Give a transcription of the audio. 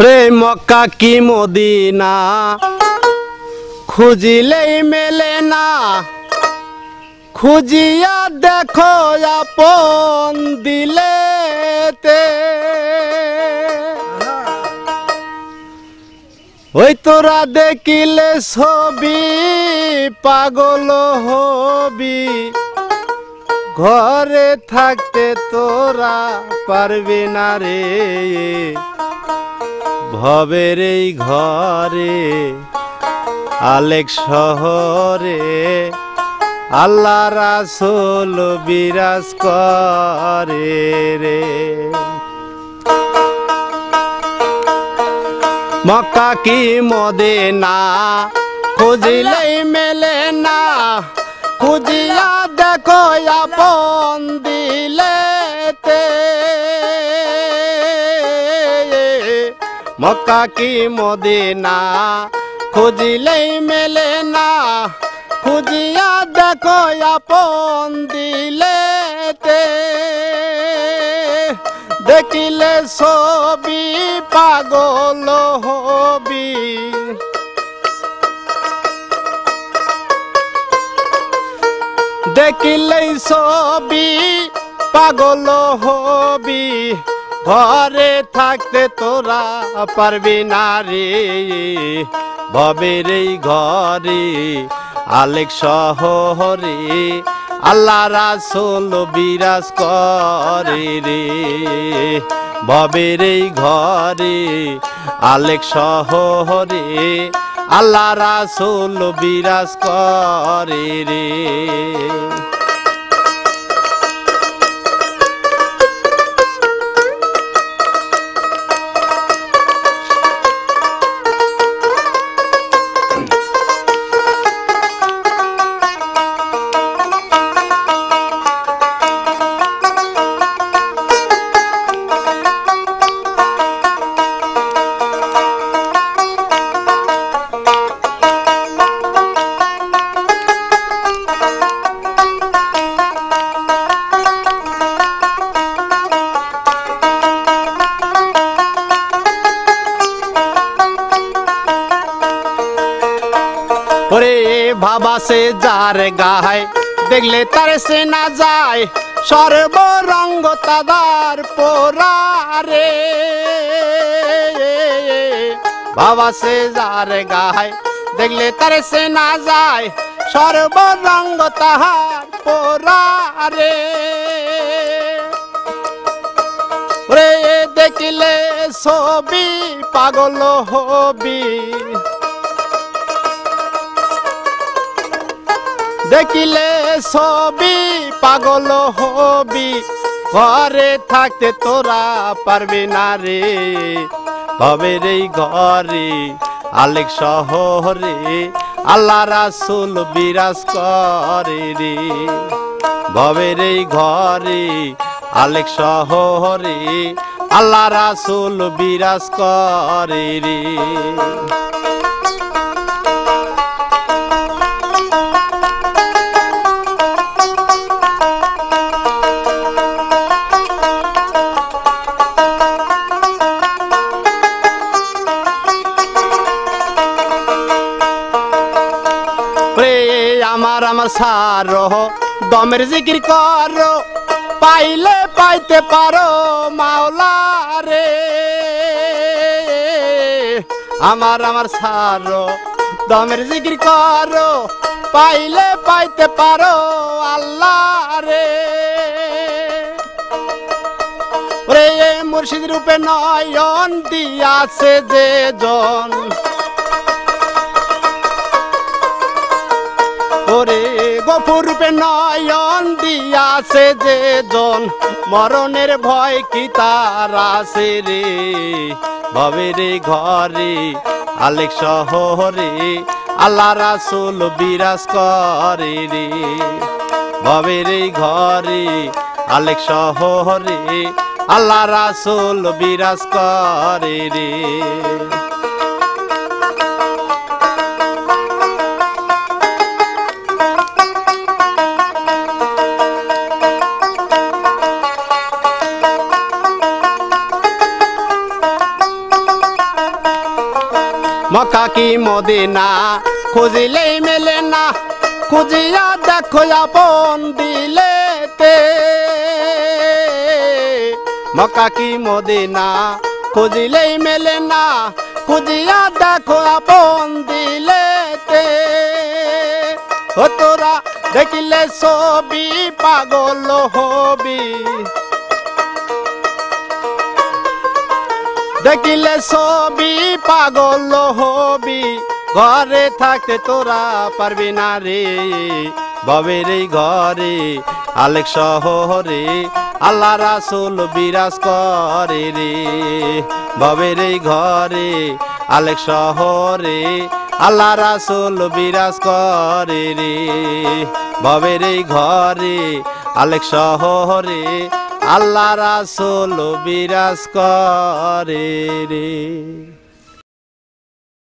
प्रेम का की मदीना खुजिले मिले ना, खुजिया देखो अपन दिले ते। ओई तोरा देखिले छवि पागल हबि, घरे थाकते तोरा पारबि ना रे भवेर एई घरे आलेक शहरे आल्ला रसूल बिराज करे रे। मक्का की मदीना खुजिले मेले ना, खुजिया देखो अपन दिले ते। मक्का की मदीना खुजिले मेले ना, खुजिया देखो अपन दिले ते। देखिले छवि पागल हबि, देखिले छवि पागल हबि, घरे थाकते तोरा पारबि ना रे भवेर एई घरे आलेक शहरे आल्ला रसूल बिराज करे रे। भवेर एई घरे आलेक शहरे आल्ला रसूल बिराज करे रे। भाबा से जार गाय देखले तार से ना जाए, सर्व रंग तादार पोरा रे। भाबा से जार गाय देखले तार से ना जाए, सर्व रंग ताहार पोरा रे। रे देखले छवि पागल हबि, देखिले छवि पागल हबि, घरे थाकते तोरा पारबि ना रे भवेर एई घरे आलेक शहरे आल्ला रसूल बिराज करे रे। भवेर एई घरे आलेक शहरे आल्ला रसूल बिराज करे रे। दमेर जिकिर करो पाइले पाइते पारो माओला रे। आमार सारो दमेर जिकिर करो पाइले पाइते पारो आल्लाह रे। ओरे मुर्शिद रूपे नयन दिया से जे जन, ओरे गफुर रूपे नयन दिया से जे जन, मरणेर भय की तारा से रे। भवेर एई घरे आलेक शहरे आल्ला रसूल बिराज करे रे। भवेर एई घरे आलेक शहरे आल्ला रसूल बिराज करे रे। मक्का की मदीना खुजिले मिले ना खुजिया देखोया बंदी लेते। मक्का की मदीना खुजिले मिले ना खुजिया देखोया बंदी लेते। हो तोरा देखिले सोबी पागल होबी, देखिले सोबी पागल होबी। घरे थाकते तोरा पारबी ना रे बाबेर घरे आलेक शहरे आल्ला रसूल बिराज करे रे। बाबेर घरे आलेक शहरे आल्ला रसूल बिराज करे रे। बाबेर घरे आलेक शहरे आल्ला रसूल बिराज करे रे।